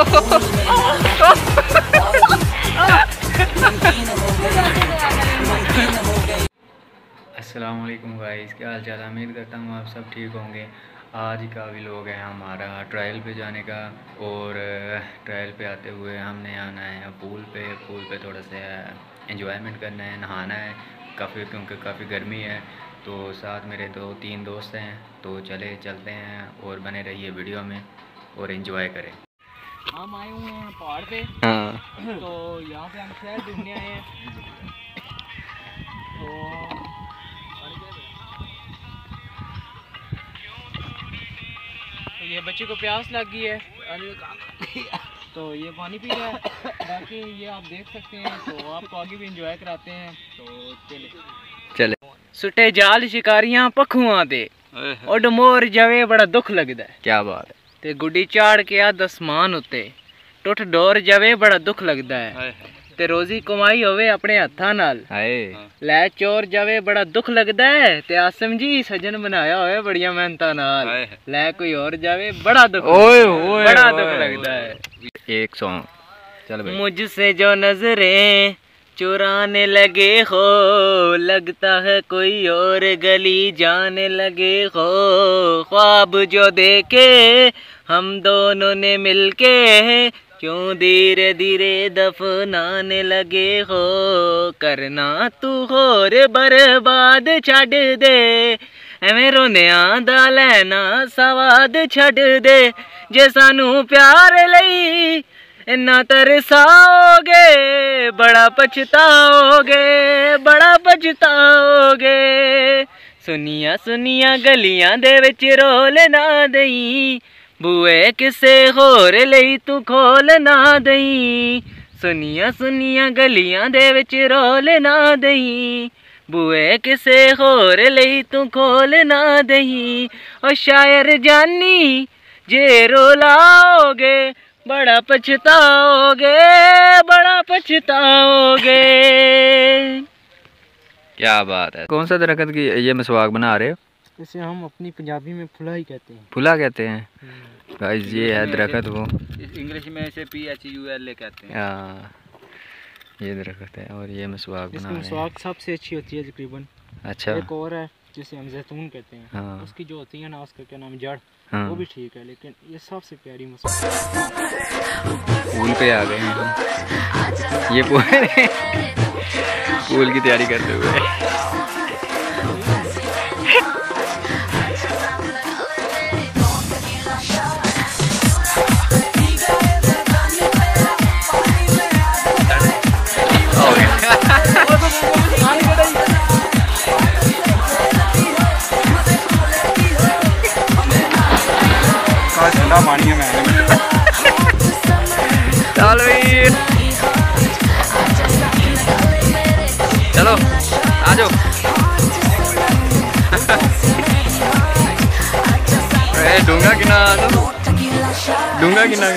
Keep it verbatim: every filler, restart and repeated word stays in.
अस्सलाम वालेकुम गाइस, क्या हाल चाल। उम्मीद करता हूँ आप सब ठीक होंगे। आज का व्लॉग है हमारा ट्रायल पे जाने का, और ट्रायल पे आते हुए हमने आना है पूल पे। पूल पे थोड़ा सा एंजॉयमेंट करना है, नहाना है काफ़ी, क्योंकि काफ़ी गर्मी है। तो साथ मेरे दो तीन दोस्त हैं, तो चले चलते हैं और बने रहिए वीडियो में और एंजॉय करें। हम आए हुए हैं पहाड़ पे। हाँ। तो यहाँ पे हम शहर घूमने आए हैं। तो तो ये बच्चे को प्यास लग गई है, तो ये पानी पी रहा है। बाकी ये आप देख सकते हैं, तो आपको आगे भी एंजॉय कराते हैं। तो चले चले सुटे जाल शिकारियां पखुआ दे और डमोर जावे, बड़ा दुख लगता है। क्या बात है। ते गुड्डी चाड़ के आ दसमान उत्ते टुट डोर जावे, बड़ा दुख लगता है। ते रोजी कमाई होवे अपने हथा नाल, लै चोर जावे, बड़ा दुख लगता है। ते आसम जी सजन बनाया होवे बड़िया मेहनता नाल, लै कोई और जावे, बड़ा दुख ओए ओए बड़ा दुख लगता है। एक सॉन्ग चल भाई। मुझसे जो नजरें चुराने लगे हो, लगता है कोई और गली जाने लगे हो। ख्वाब जो देखे हम दोनों ने मिलके, क्यों धीरे धीरे दफनाने लगे हो। करना तू होर बर्बाद, छड़ दे एवें रोने आंदा, लैना सवाद छड़ दे। जे सानू प्यार लई इन्ना तरसाओगे, बड़ा पछताओगे, बड़ा पछताओगे। सुनिया सुनिया गलियां दे विच रोल ना दई, बूए किसे होर लई तू खोल ना दई। सुनिया सुनिया गलियां दे विच रोल ना दई, बूए किसे होर लई तू खोल ना दई। ओ शायर जानी जे रोलाओगे, बड़ा पछताओगे, बड़ा पछताओगे। क्या बात है। कौन सा दरख्त की ये मसवाक बना रहे हो? इसे हम अपनी पंजाबी में फुला ही कहते हैं। फुला कहते हैं गाइस, ये है दरख्त। वो इंग्लिश में इसे P H U L A कहते हैं। हाँ, ये दरख्त है और ये मसवाक बना रहे हैं। मसवाक सबसे अच्छी होती है तकरीबन। अच्छा, एक और है जिसे हम जैतून कहते हैं। हाँ। उसकी जो होती है ना, उसका क्या नाम, जड़। हाँ। वो भी ठीक है, लेकिन ये सबसे प्यारी मसवाक। पूल पे आ गए हैं हम। ये पूल पूल की तैयारी करते हुए। चलो आ जाओ। डूंगा किना डूंगा किना